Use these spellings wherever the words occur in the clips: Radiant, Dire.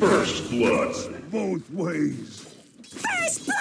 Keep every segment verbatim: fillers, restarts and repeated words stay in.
First blood. Both ways. First blood!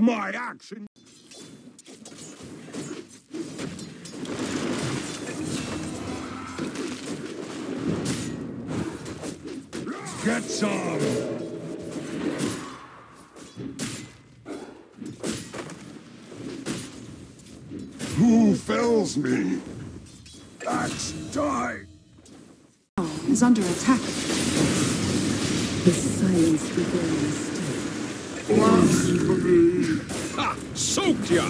My action. Get some. Who fells me? That's Dire. Oh, is under attack. The silence begins. Blasphemy! Ha! Soaked ya!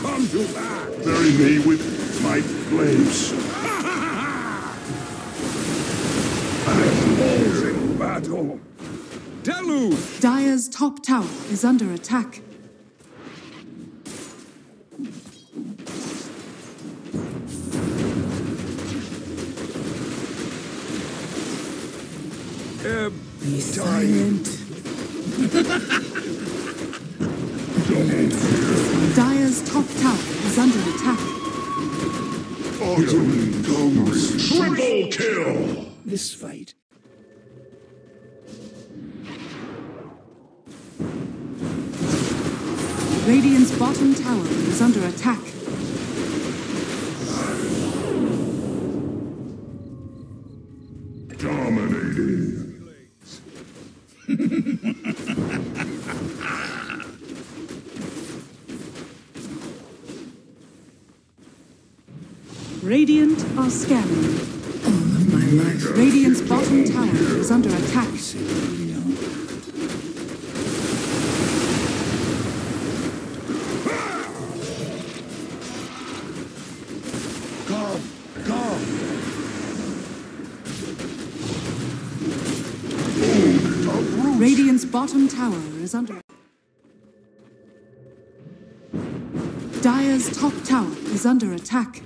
Come to back! Bury me with my flames! Ha ha ha ha! I'm losing battle! Deluge! Dire's top tower is under attack. Be silent. Dire's top tower is under attack. Autumn comes. Triple kill! This fight. Radiant's bottom tower is under attack. Dominating. Radiant are scanning. All of my life. Radiant's bottom tower is under attack. Go, go. Radiant's bottom tower is under. Dire's top tower is under attack.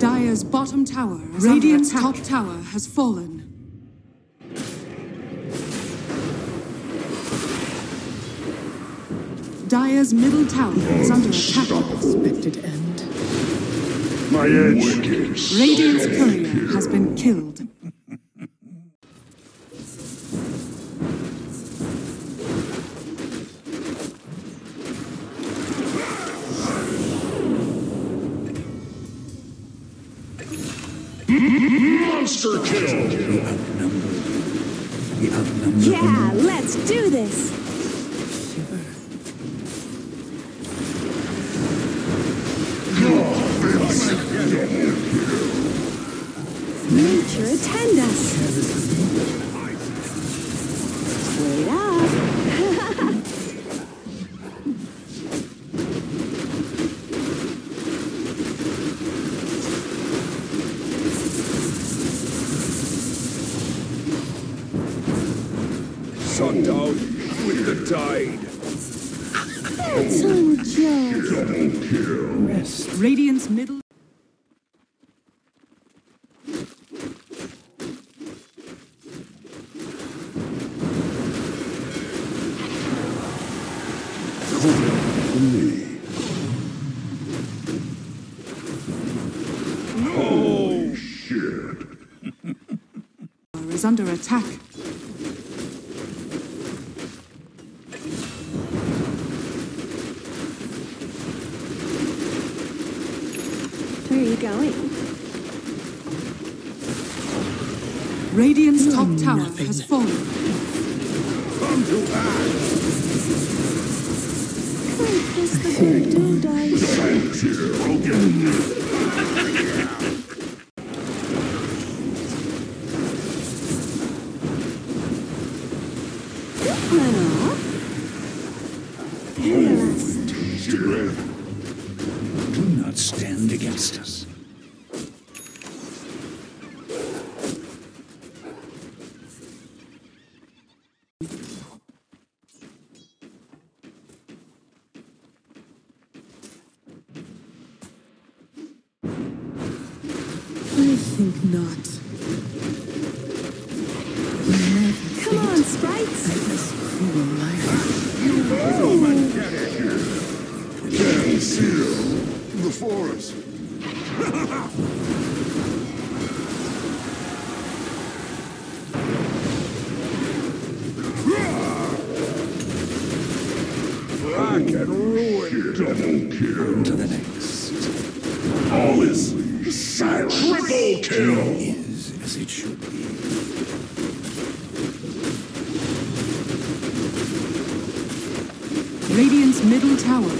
Dire's bottom tower is Radiant's top tower has fallen. Dire's middle tower is under attack. Expected end. My edge. Radiant's courier has been killed. Monster kill! We outnumbered. We outnumbered. Yeah, let's do this! Shiver. Nature attend us! side. That's unjust. Radiant's middle. Under attack. Where are you going? Radiant's top mm, tower nothing. has fallen. Come to us. Wait, does the victor die? Thank you. Broken.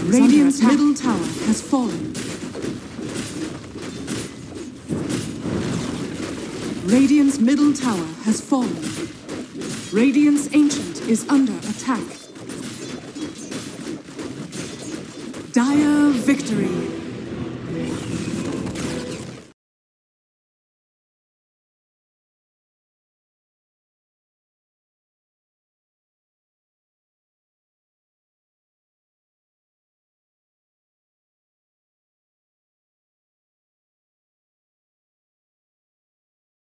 Radiant's middle tower has fallen. Radiant's middle tower has fallen. Radiant's ancient is under attack. Dire victory.